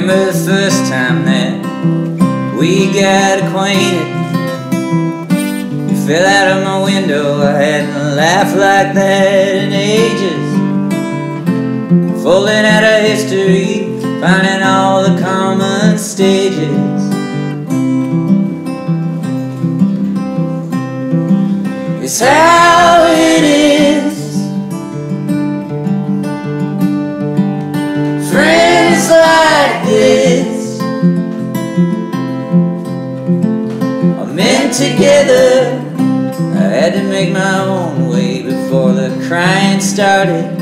remember the first time that we got acquainted. You fell out of my window, I hadn't laughed like that in ages. Falling out of history, finding all the common stages. It's how it is, friends like this are meant together. I had to make my own way before the crying started.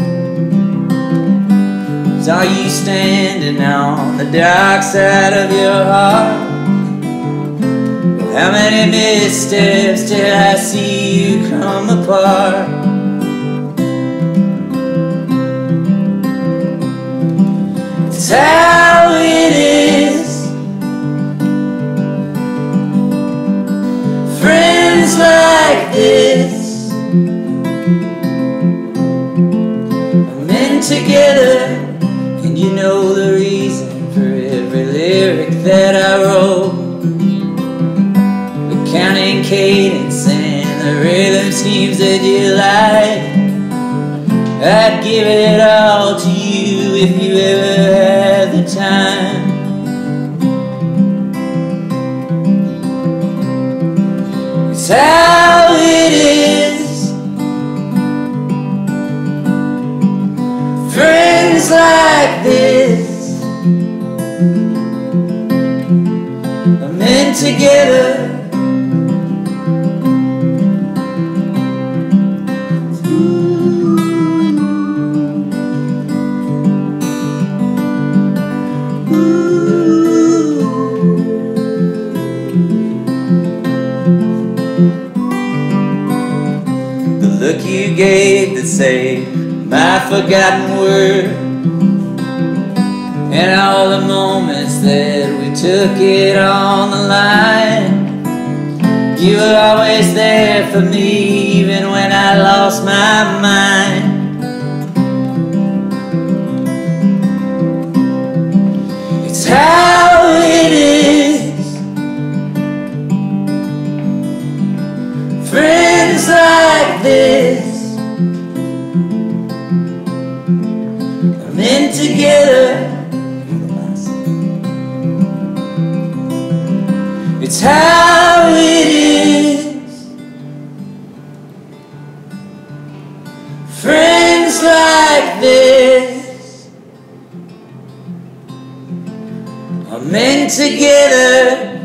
Saw you standing on the dark side of your heart. How many missteps till I see you come apart? It's how it is, friends like this are meant together. And you know the reason for every lyric that I wrote. Counting cadence and the rhythm schemes that you like, I'd give it all to you if you ever had the time. It's how it is, friends like this are meant together. Look you gave that saved my forgotten word, and all the moments that we took it on the line. You were always there for me even when I lost my mind. It's how it is, friends like this meant together. It's how it is, friends like this are meant together.